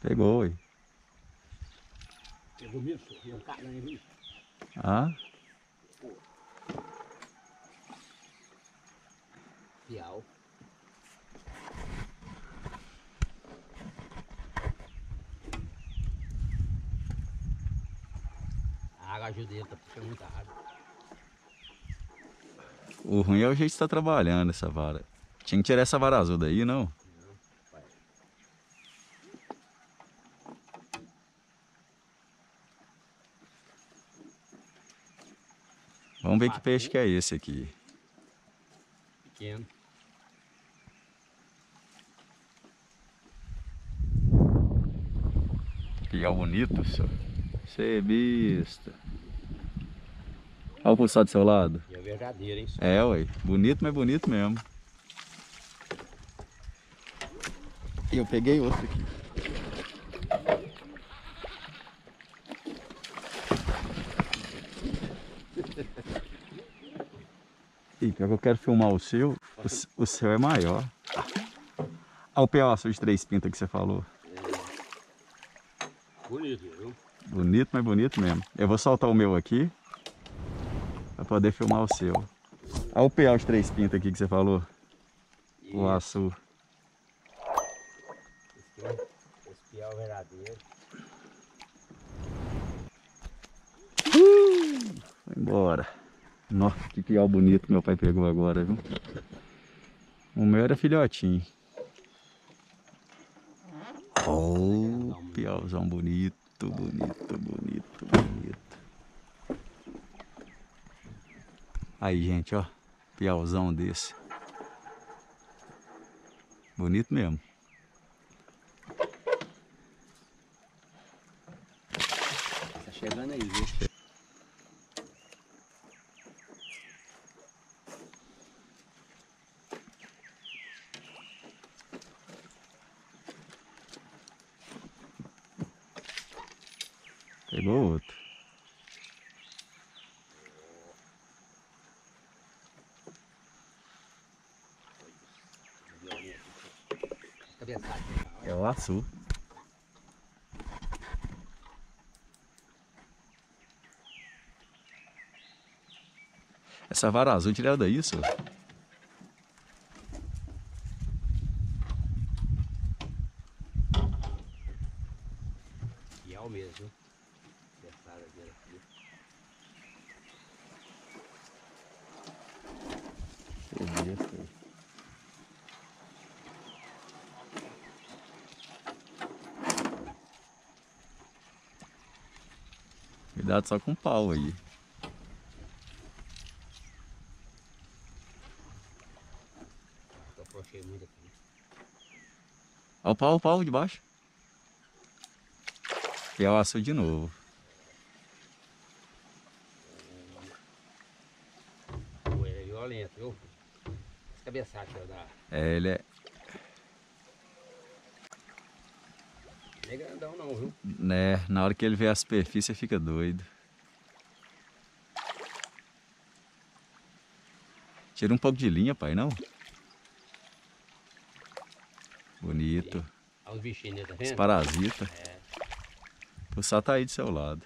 Pegou, ué. Pegou mesmo, senhor. Eu caio na revista. Ah? Piau. A água ajuda ele, tá puxando muita água. O ruim é o jeito que tá trabalhando essa vara. Tinha que tirar essa vara azul daí, não? Vamos ver que peixe que é esse aqui. Pequeno. Piau bonito, senhor. Você é besta. Olha o pulsar do seu lado. Piau verdadeiro, hein, senhor? É, ué. Bonito, mas bonito mesmo. E eu peguei outro aqui. Ih, pior que eu quero filmar o seu. O seu é maior. Olha o piau de três pintas que você falou. Bonito, viu? Bonito, mas bonito mesmo. Eu vou soltar o meu aqui pra poder filmar o seu. Olha o piau de três pintas aqui que você falou. O açu. Esse piau verdadeiro. Foi embora. Nossa, que piau bonito que meu pai pegou agora, viu? O meu era filhotinho. Oh, piauzão bonito, bonito, bonito, bonito. Aí, gente, ó. Piauzão desse. Bonito mesmo. Tá chegando aí, viu? Pegou outro. É o açu. Essa vara azul tirada daí, senhor? E é o mesmo. Cuidado só com o pau aí. Olha o pau de baixo. E é o açu de novo. É, ele é. Não é grandão, não, viu? Né, na hora que ele vê a superfície, fica doido. Tira um pouco de linha, pai, não? Bonito. Olha os bichinhos, tá vendo? Os parasitas. É. O pulsar tá aí do seu lado.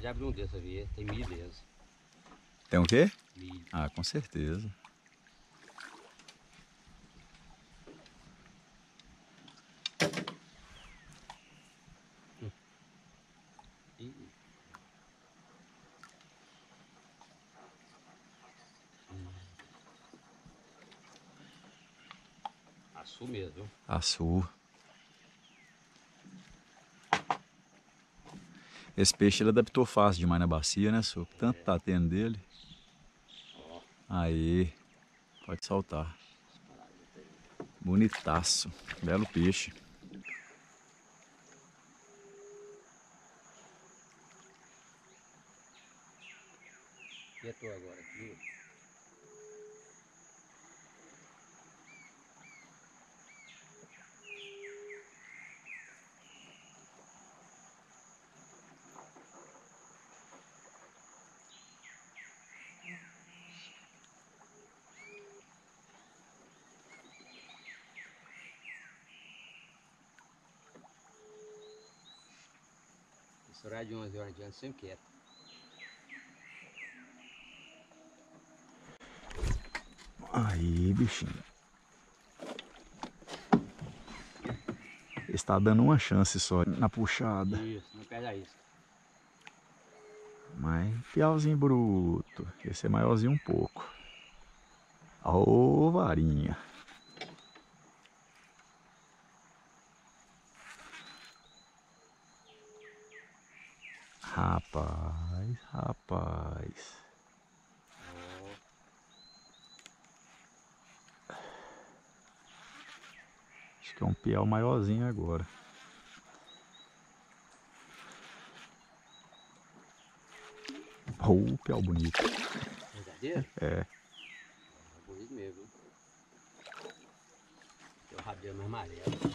Já abri um desses ali, tem milho mesmo. Tem o quê? Milho. Ah, com certeza. Açu mesmo. Açu. Esse peixe ele adaptou fácil demais na bacia, né, senhor? Tanto tá tendo dele. Aí, pode soltar. Bonitaço, belo peixe. E a tua agora aqui? Esse horário de 11 horas de antes sempre quieto. Aí, bichinho. Está dando uma chance só na puxada. Isso, não perde a isca. Mas piauzinho bruto. Esse é maiorzinho um pouco. Ô, varinha. Rapaz, rapaz. Acho que é um piau maiorzinho agora. Oh, piau bonito. Verdadeiro? É. Bonito mesmo. Tem o rabelo mais amarelo.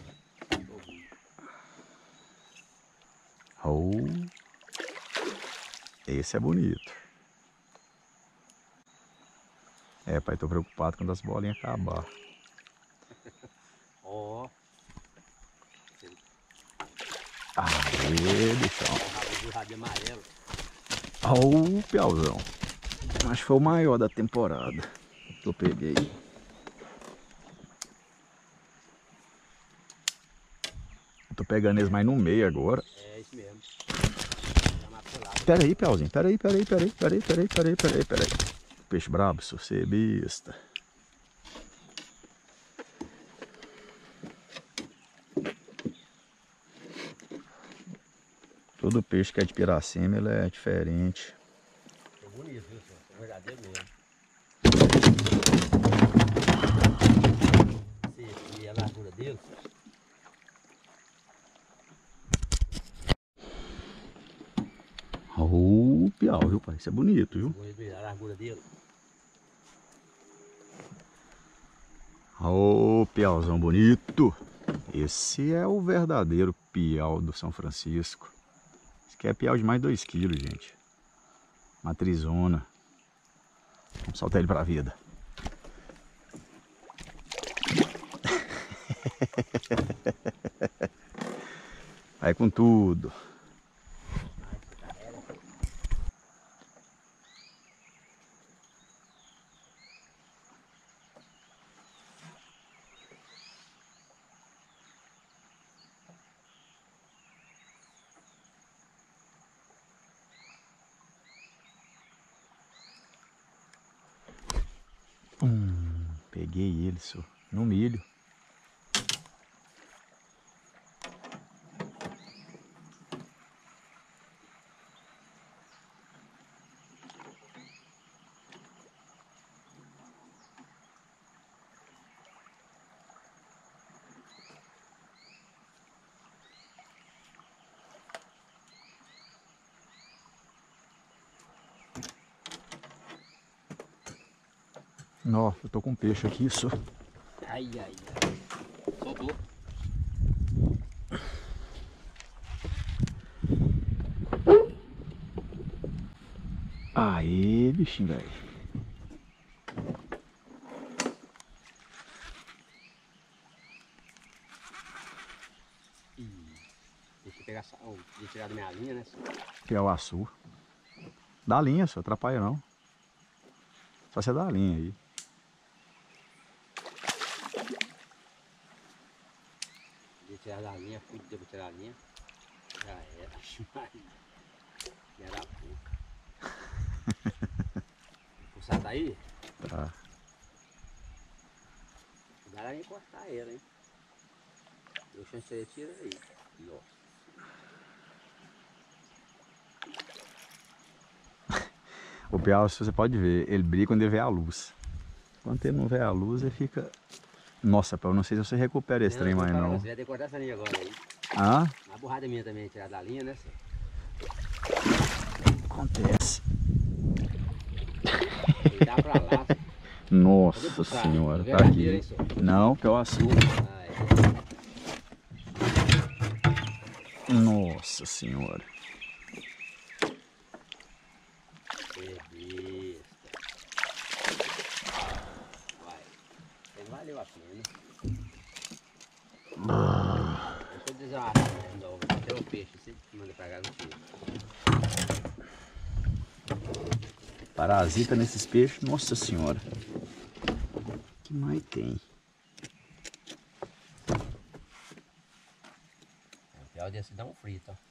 Oh. Esse é bonito. É, pai, tô preocupado quando as bolinhas acabar. Ó. Aê, bichão. O rabinho amarelo. Ó o piauzão. Acho que foi o maior da temporada que eu peguei. Eu tô pegando eles mais no meio agora. É, isso mesmo. Pera aí, piauzinho. Pera aí. Peixe brabo, sossebista. Todo peixe que é de Piracema, ele é diferente. É bonito, viu, senhor? É verdadeiro mesmo. Você vê a largura dele, senhor? O piau, viu, pai? Isso é bonito, viu? A largura dele. Ô, piauzão bonito. Esse é o verdadeiro piau do São Francisco. Esse aqui é piau de mais 2 kg, gente. Matrizona. Vamos soltar ele pra vida. Vai com tudo. Peguei ele, senhor, no milho. Ó, eu tô com um peixe aqui, só. Ai, ai, ai. Soltou. Aê, bichinho, velho. Deixa eu pegar essa. Oh, deixa eu tirar da minha linha, né, senhor? Piauaçu. Dá linha, só atrapalha não. Só você dá a linha aí. Tirar da linha, fui de tirar a linha. Já era, já era pouca. Puxar tá aí? Tá. Dá pra encostar ela, hein? Deu chance de tirar aí. O piau, você pode ver, ele brilha quando ele vê a luz. Quando ele não vê a luz, ele fica... Nossa, pai, eu não sei se você recupera esse trem mais não. Você vai ter que cortar essa linha agora aí. Ah? Uma borrada minha também, tirar da linha, né, senhor? Acontece. Ele dá pra lá, senhor. Nossa senhora, tá aqui. Hein, não, que é o açúcar. Ah, é. Nossa senhora. Perdi. Valeu a pena. Deixa eu desarmar de novo. o peixe, sempre manda pagar no peixe. Parasita nesses peixes, nossa senhora. O que mais tem? O piau desse dá um frito, ó.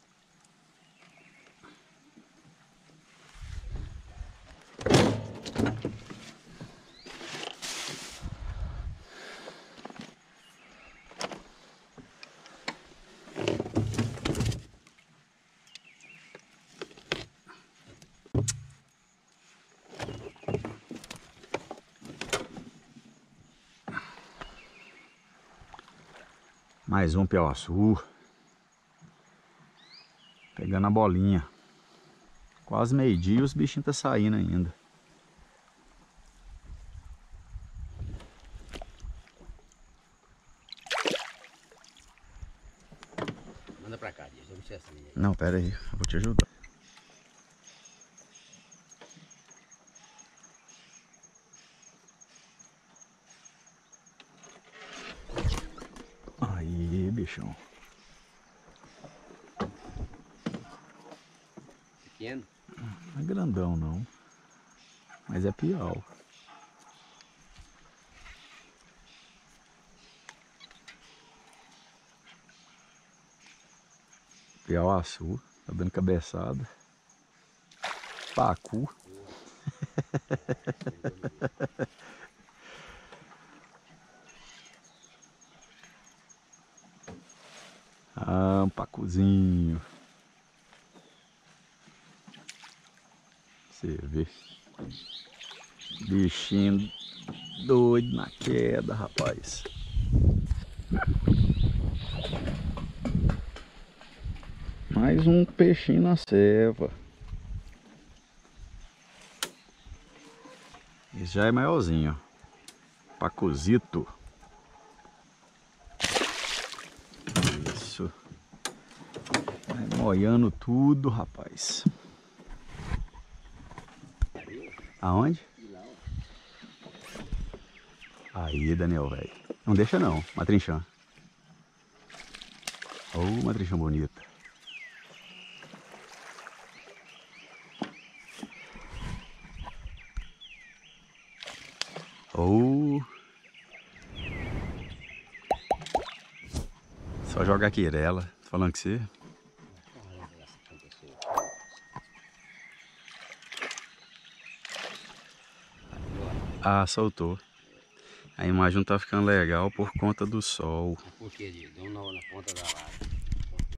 Mais um piauaçu. Pegando a bolinha. Quase meio-dia e os bichinhos estão saindo ainda. Manda pra cá, Dias. Vamos ser assim. Né? Não, pera aí. Eu vou te ajudar. Bichão. Pequeno? Não é grandão não, mas é piau. Piauaçu, tá dando cabeçada. Pacu. Ah, um pacuzinho. Você vê. Bichinho doido na queda, rapaz. Mais um peixinho na ceva. Esse já é maiorzinho, ó. Pacuzito. Olhando tudo, rapaz. Aonde? Aí, Daniel, velho. Não deixa não, matrinxã. Ô, oh, matrinxã bonita. Ô. Oh. Só jogar a quirela. Tô falando que você... Ah, soltou. A imagem não tá ficando legal por conta do sol. Por quê? Deu um nó na ponta da lata.